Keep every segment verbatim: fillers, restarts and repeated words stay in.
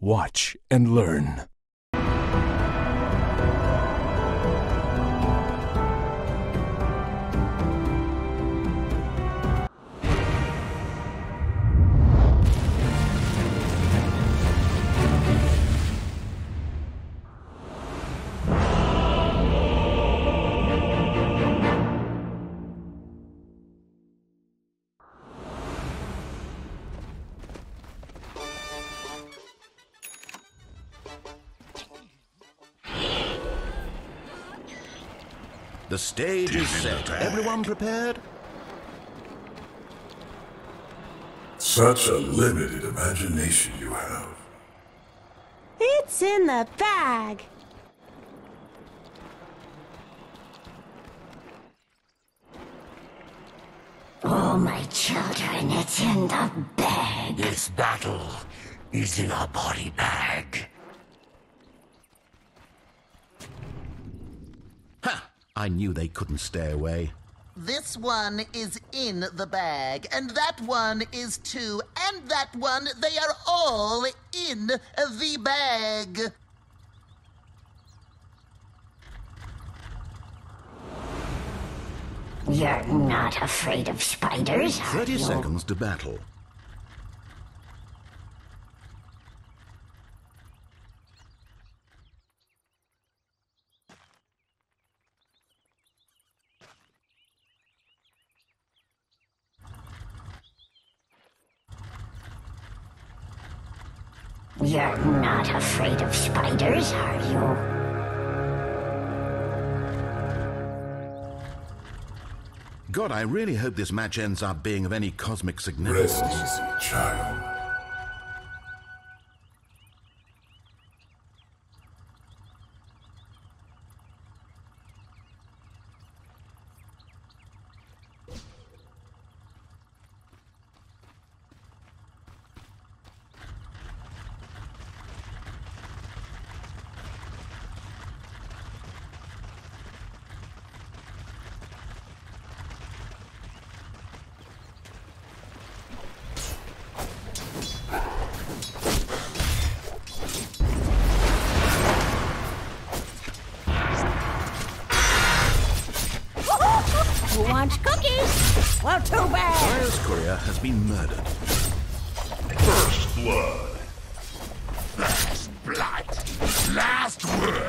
Watch and learn. The stage is set. Everyone prepared? Such a limited imagination you have. It's in the bag. Oh, my children, it's in the bag. This battle is in our body bag. I knew they couldn't stay away. This one is in the bag, and that one is too, and that one, they are all in the bag. You're not afraid of spiders, are you? Thirty seconds to battle. You're not afraid of spiders, are you? God, I really hope this match ends up being of any cosmic significance. Rest easy, child. Cookies? Well, too bad! Fire's courier has been murdered. First blood. First blood. Last word.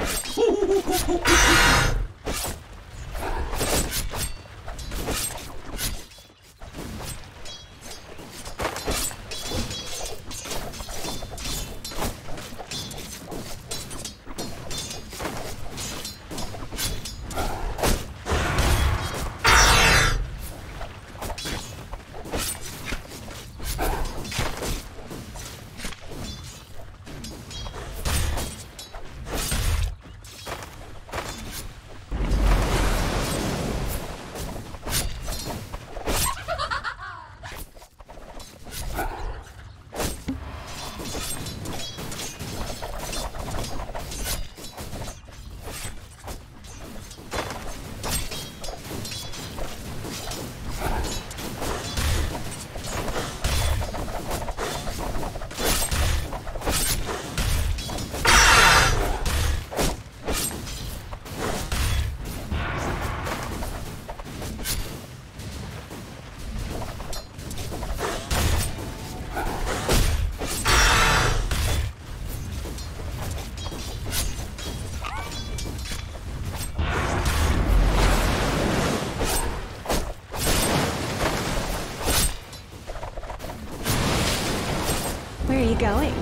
Where are you going?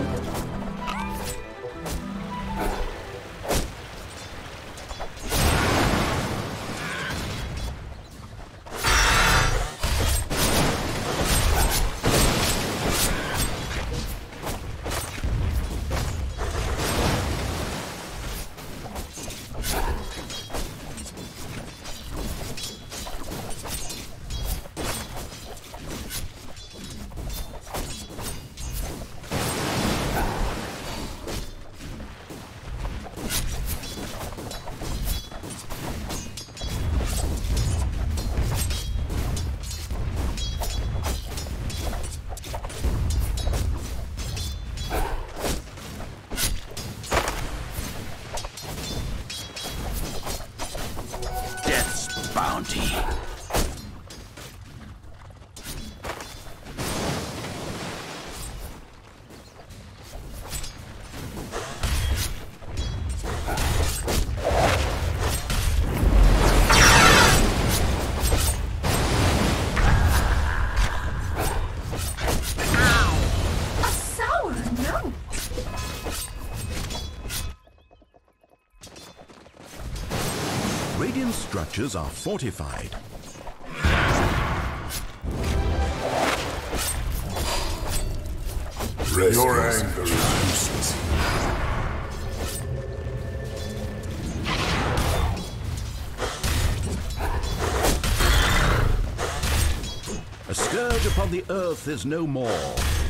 structures are fortified. Rest your anger is useless. A scourge upon the earth is no more.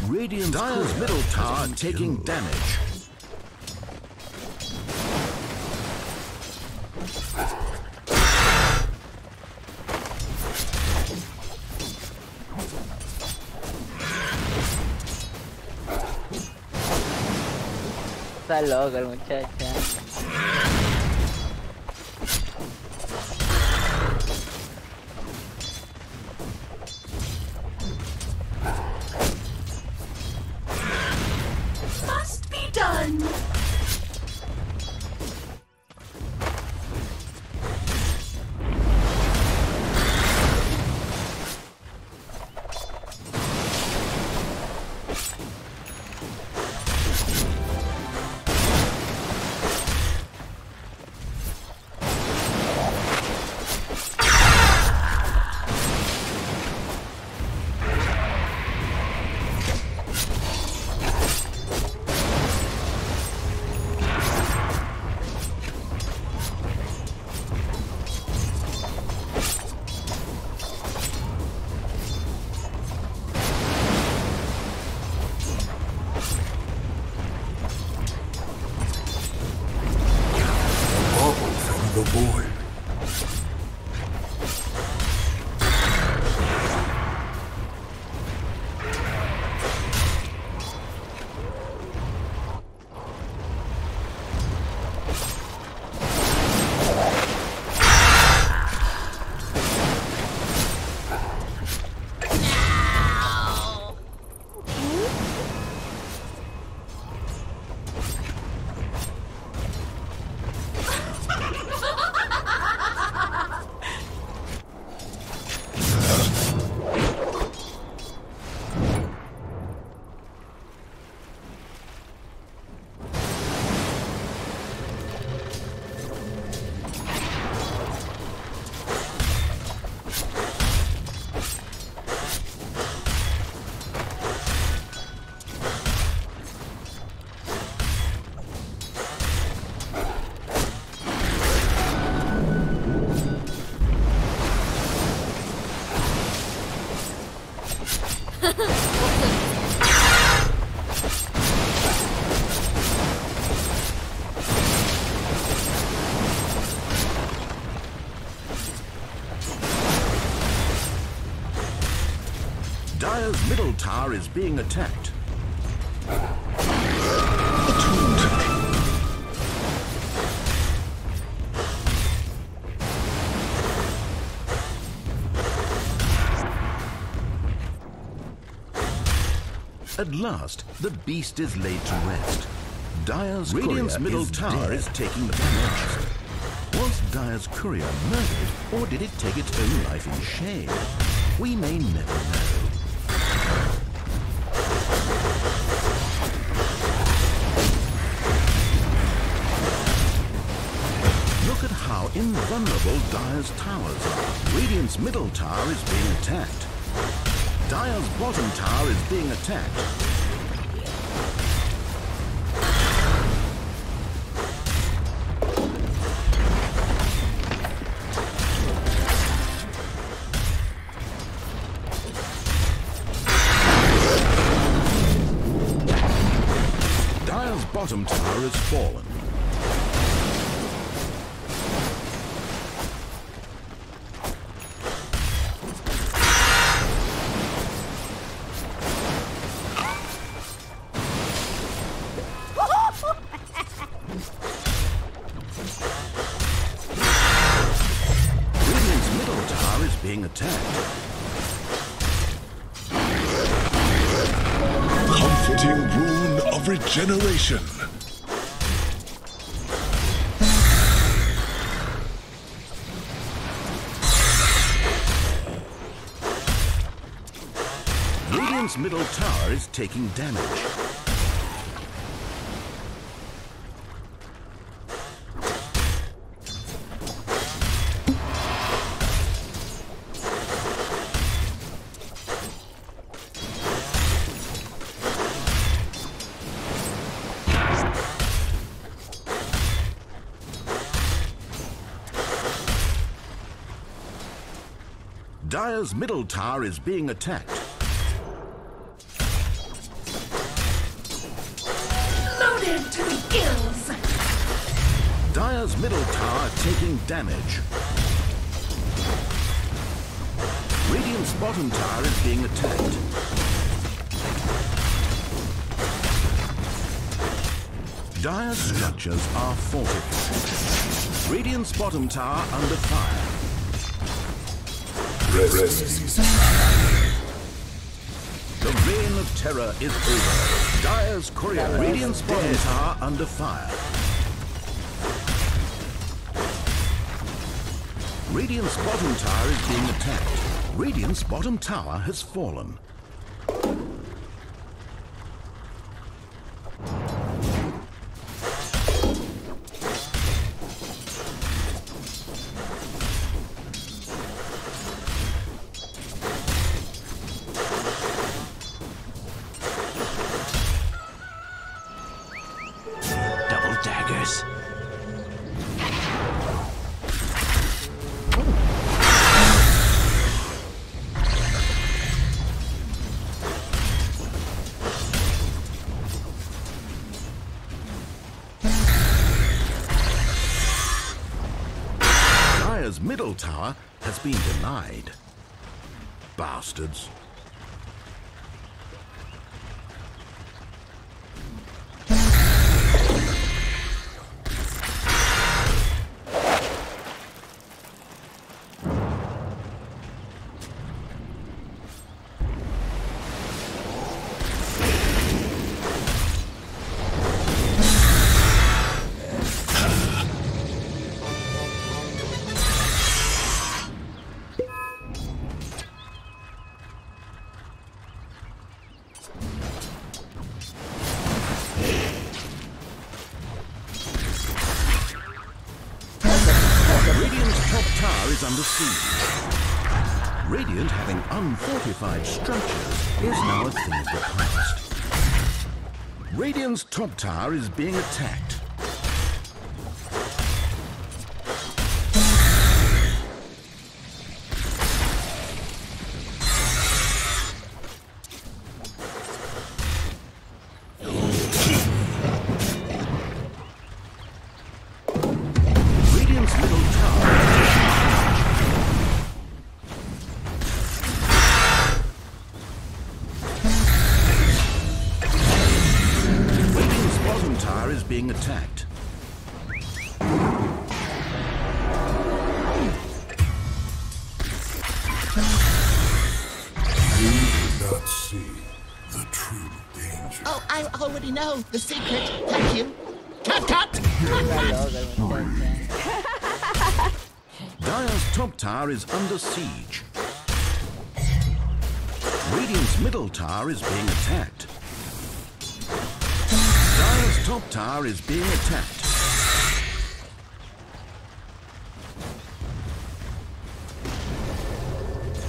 Radiant's Dyer's middle tower taking damage. Está loco el muchacho. Must be done. Dyer's middle tower is being attacked. At last, the beast is laid to rest. Dyer's Radiant's middle tower is taking the damage. Was Dyer's courier murdered, or did it take its own life in shame? We may never know. Look at how invulnerable Dyer's towers are. Radiant's middle tower is being attacked. Dyer's bottom tower is being attacked. Dyer's bottom tower has fallen. Regeneration. Radiant's middle tower is taking damage. Dyer's middle tower is being attacked. Loaded to the gills! Dyer's middle tower taking damage. Radiant's bottom tower is being attacked. Dyer's structures are fortified. Radiant's bottom tower under fire. The reign of terror is over. Dyer's courier, Radiant's bottom tower under fire. Radiant's bottom tower is being attacked. Radiant's bottom tower has fallen. Middle tower has been denied. Bastards. Under siege. Radiant, having unfortified structures, is now a thing of the past. Radiant's top tower is being attacked. Being attacked. You did not see the true danger. Oh, I already know the secret. Thank you. Cut, cut! Cut, cut! Dyer's top tower is under siege. Radiant's middle tower is being attacked. The top tower is being attacked.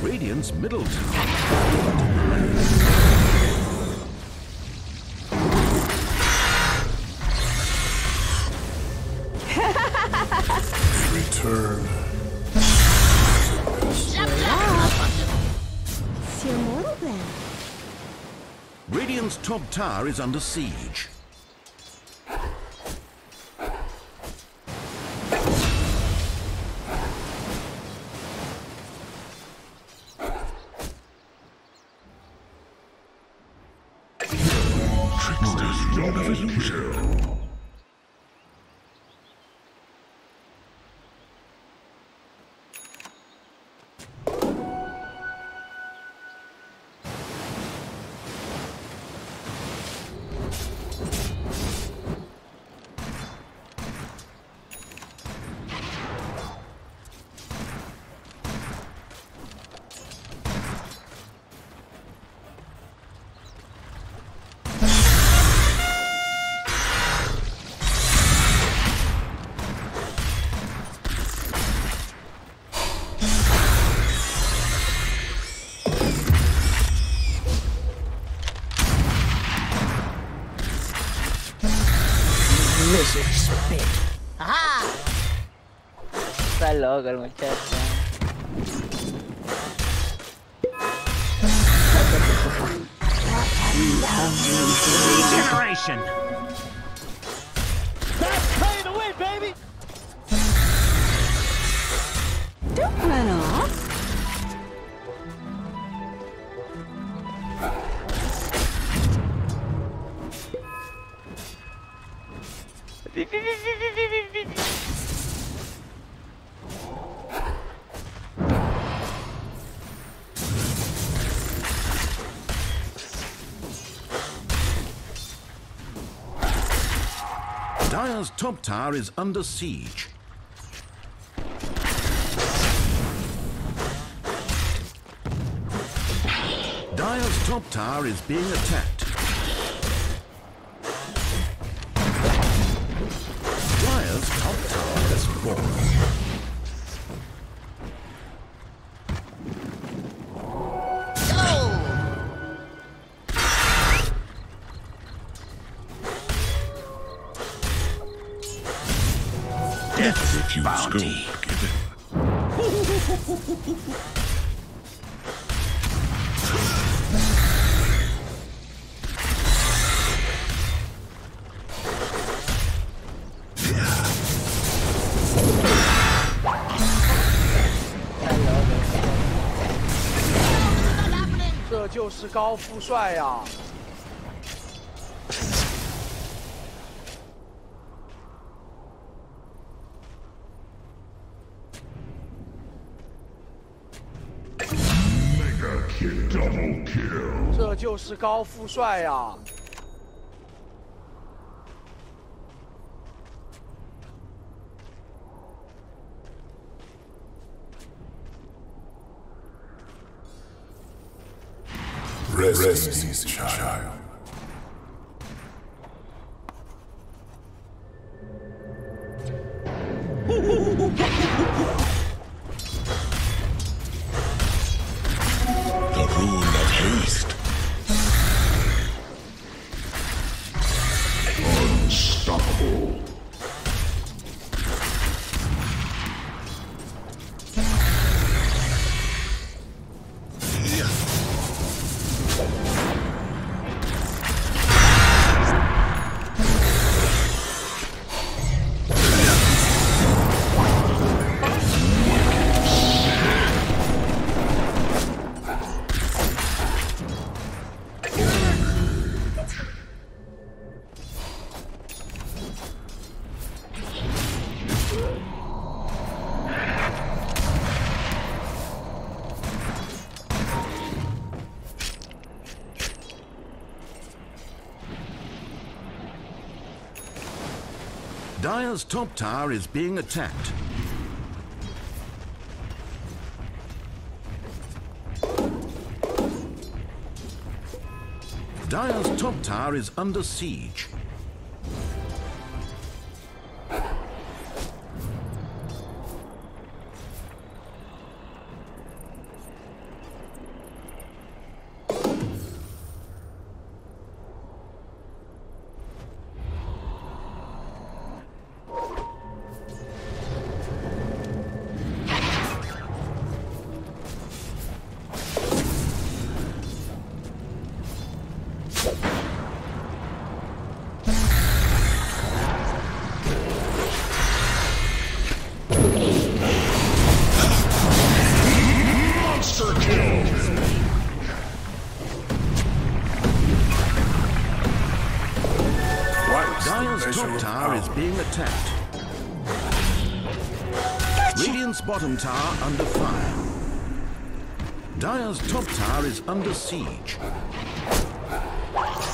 Radiant's middle tower is Return. Radiant's top tower is under siege. Está loco el muchacho. You have regeneration. That's pay to win, baby. Don't run off. Dire's top tower is under siege. Dire's top tower is being attacked. Dire's top tower has fallen. Bounty.这就是高富帅呀！ 这就是高富帅呀！Dire's top tower is being attacked. Dire's top tower is under siege. Radiant's bottom tower under fire. Dire's top tower is under siege. Dire's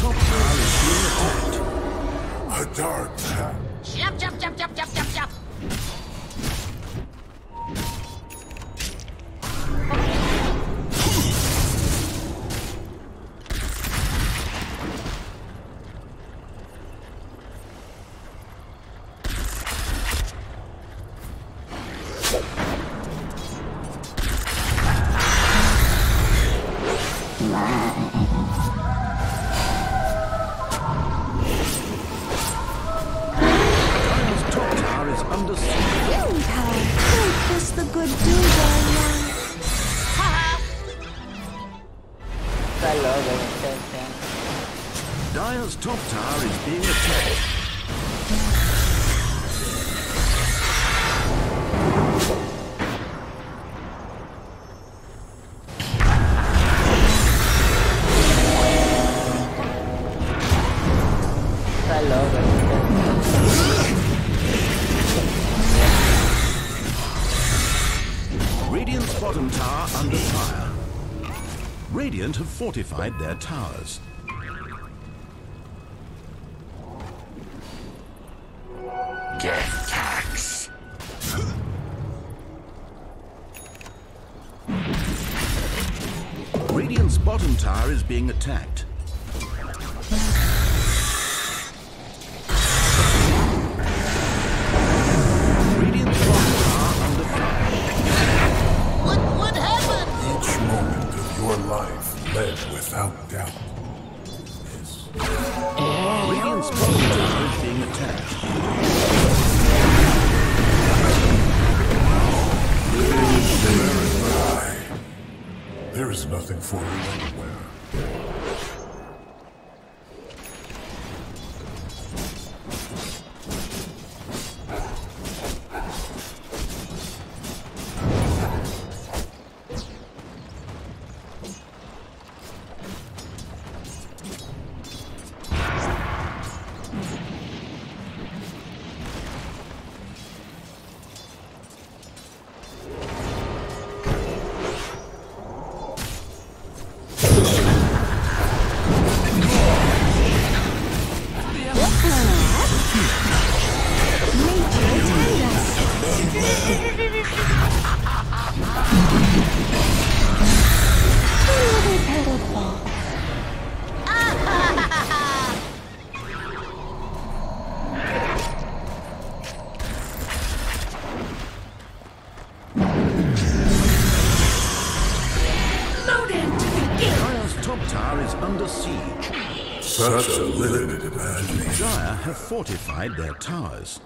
top tower is being attacked. A dark tower. Jump, jump, jump, jump, jump, jump, jump. Dire's top tower I love the same thing. Dire's top tower is being attacked. Radiant have fortified their towers. Get tax. Radiant's bottom tower is being attacked. There is nothing for you Such a limited imagination. Dire have fortified their towers.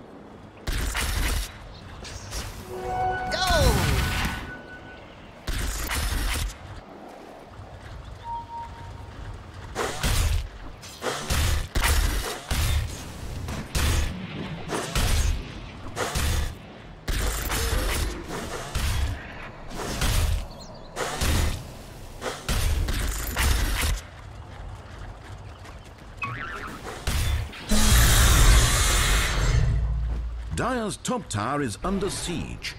Dire's top tower is under siege.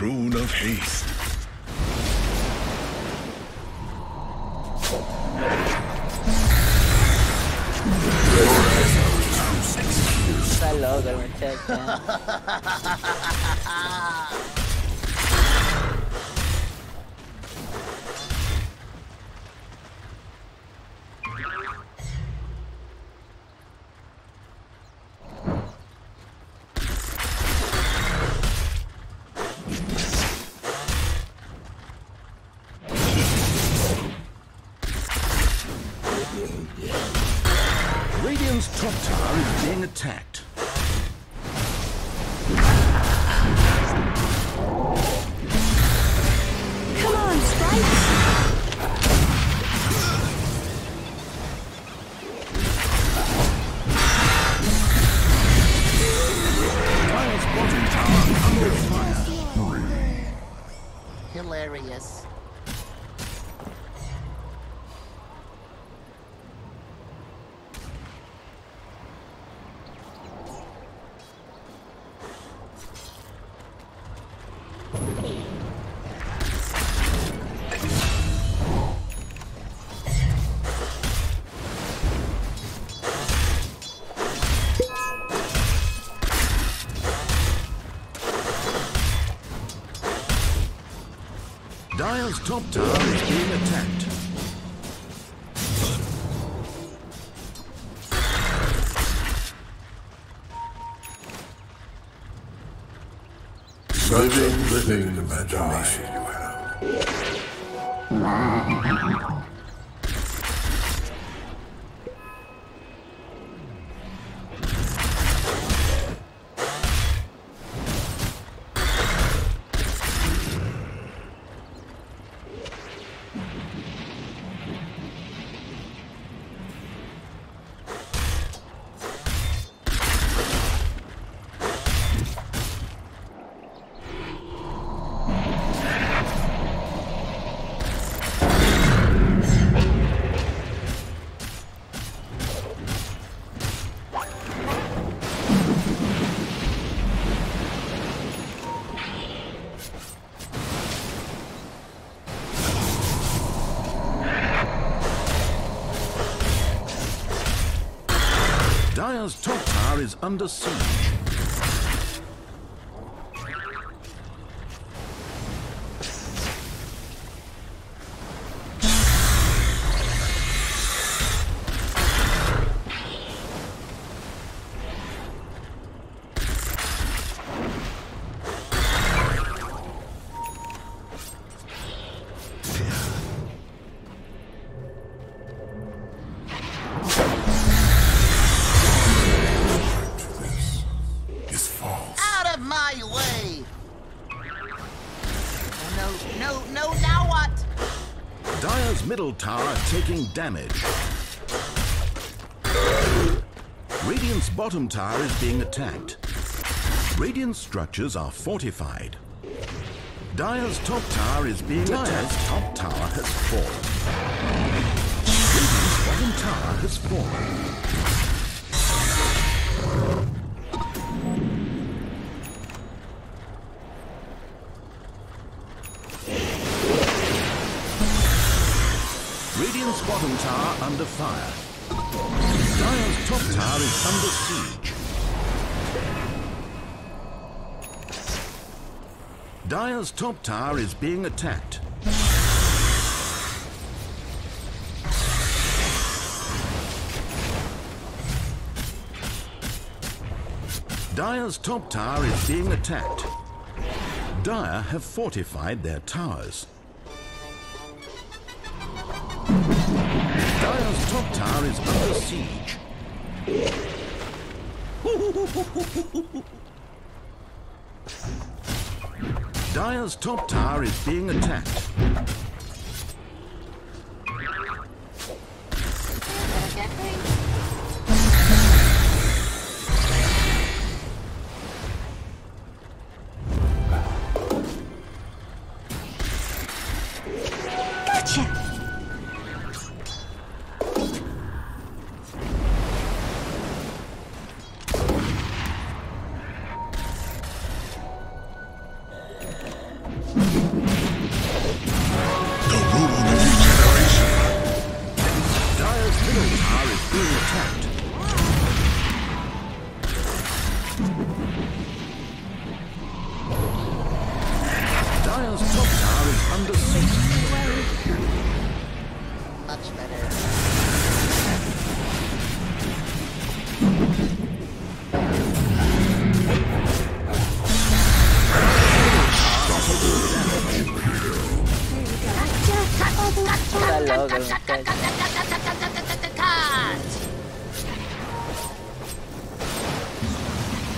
Rune of haste. I love that we're Radiant's top tower is being attacked. Come on, Spike! Bottom tower under fire. Hilarious. Dire's top tower is being attacked. living imagination you have. Dire's top tower is under siege. Middle tower taking damage. Radiant's bottom tower is being attacked. Radiant's structures are fortified. Dire's top tower is being attacked. Dire's top tower has fallen. Radiant's bottom tower has fallen. Radiant's bottom tower under fire. Dire's top tower is under siege. Dire's top tower is being attacked. Dire's top tower is being attacked. Dire have fortified their towers. Dire's top tower is under siege. Dire's top tower is being attacked.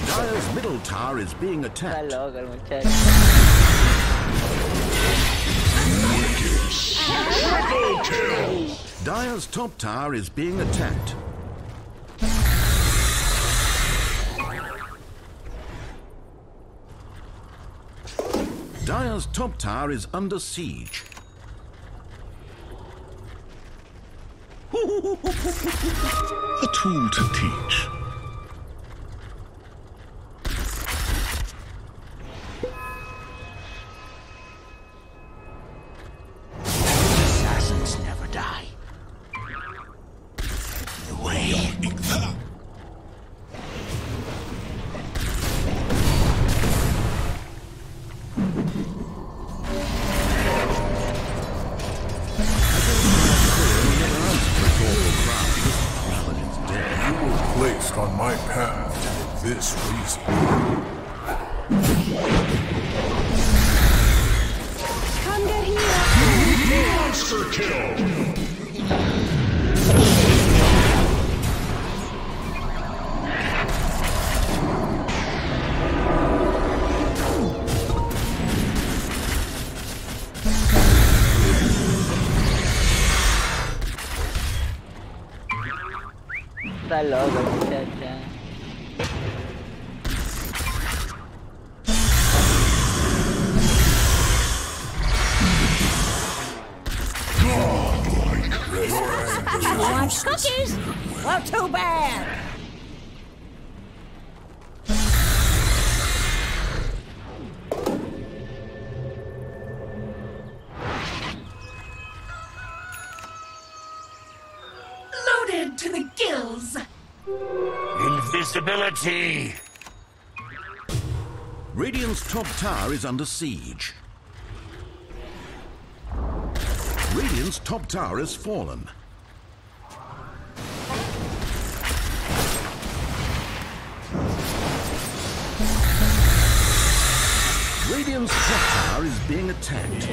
Dire's middle tower is being attacked. Dire's top tower is being attacked. Dire's top tower is under siege. A tool to teach. Assassins never die. The way. Placed on my path for this reason. I love it. Cookies? Well, too bad. Loaded to the gills. Invisibility. Radiant's top tower is under siege. Radiant's top tower has fallen. Radiant's top tower is being attacked.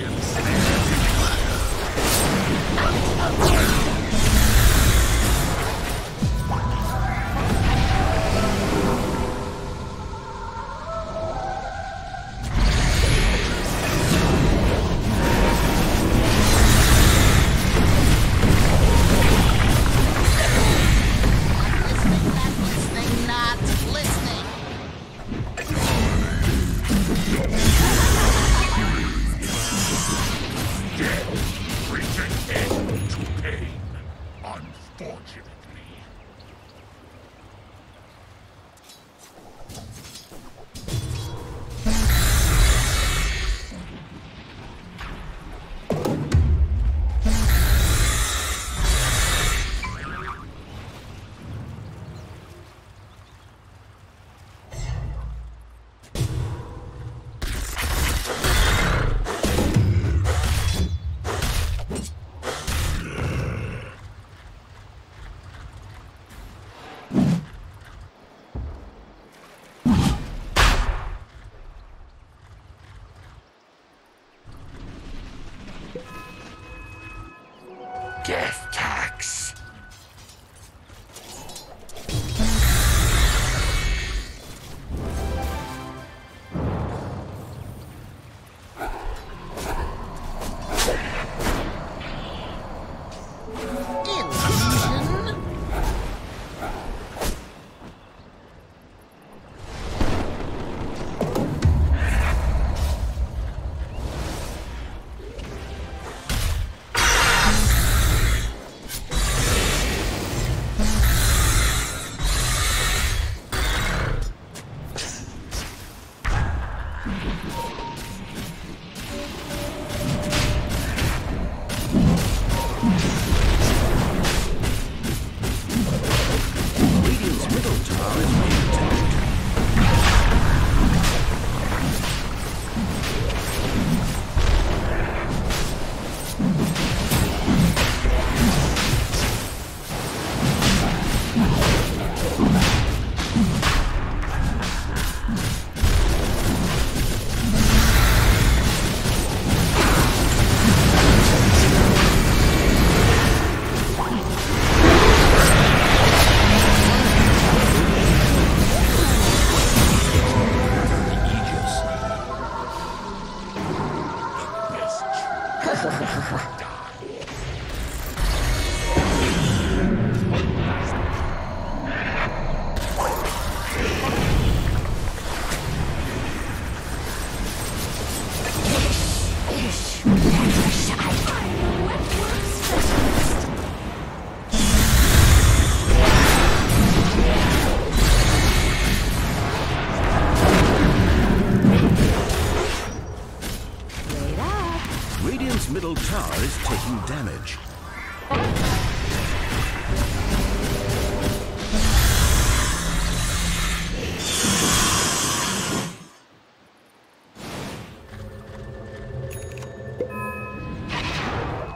Damage.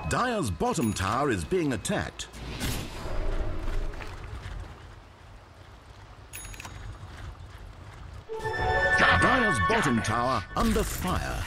Dire's bottom tower is being attacked. Dire's bottom tower under fire.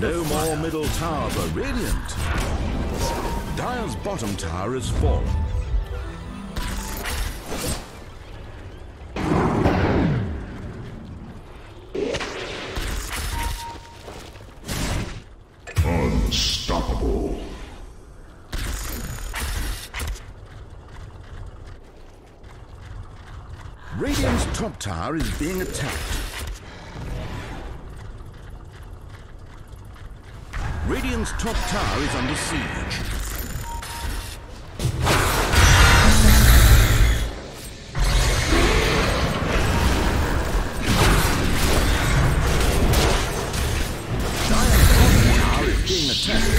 No more middle tower, but Radiant. Dire's bottom tower is fallen. Unstoppable. Radiant's top tower is being attacked. Radiant's top tower is under siege. Dire's bottom tower is being attacked.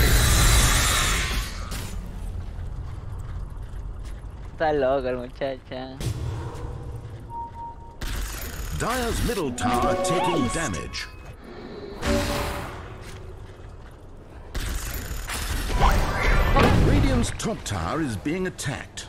Está loco el muchacho. Dire's middle tower taking damage. Top tower is being attacked.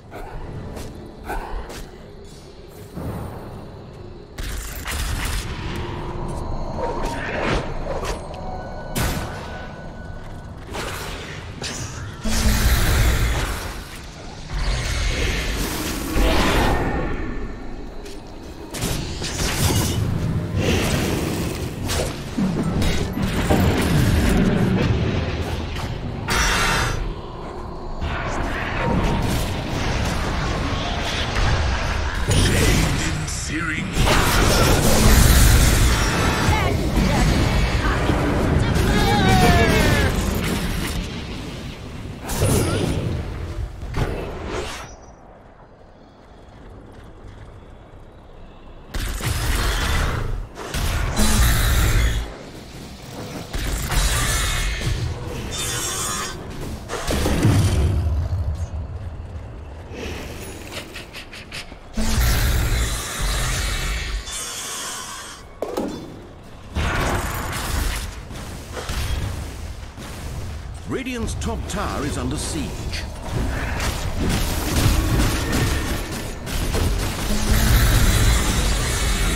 Radiant's top tower is under siege.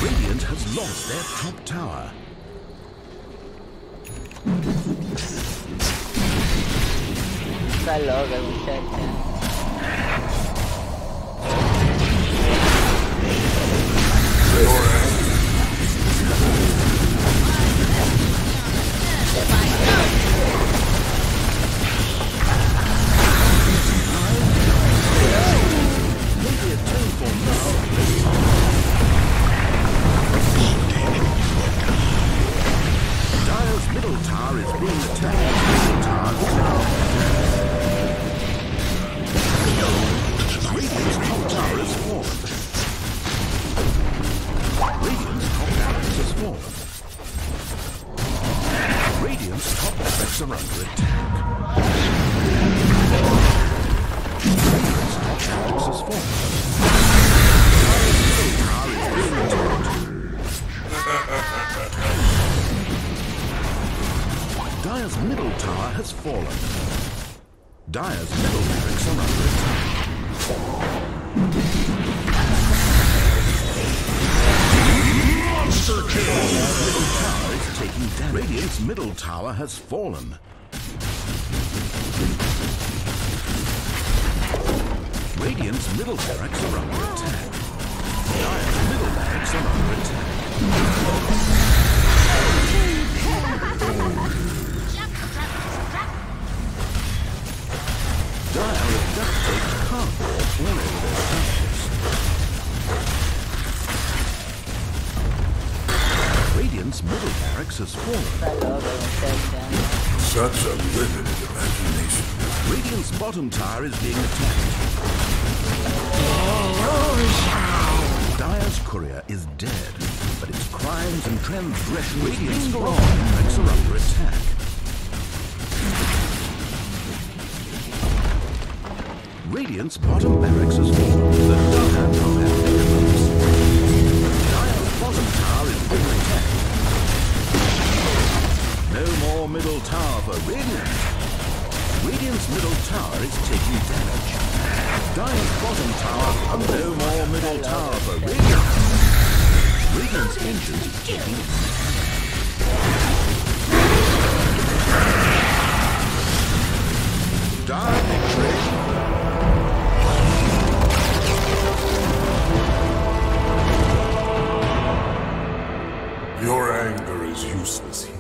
Radiant has lost their top tower. Está loco el muchacho. Dire's middle tower has fallen. Dire's middle barracks are under attack. Monster kill! Dire's middle tower is taking damage. Radiant's middle tower has fallen. Radiant's middle barracks are under attack. Dire's middle barracks are under attack. Dire abducted cardboard all over their couches. us forward. Such a limited imagination. Radiant's bottom tower is being attacked. Dire's courier is dead, but its crimes and transgressions Radiant's strong ranks are under attack. Radiant's bottom barracks has fallen. The Dark Hand middle tower for Radiant. Radiant's middle tower is taking damage. Dire's bottom tower, no more middle tower for Radiant. Radiant's engines are taking damage. Dire victory. Your anger is useless here.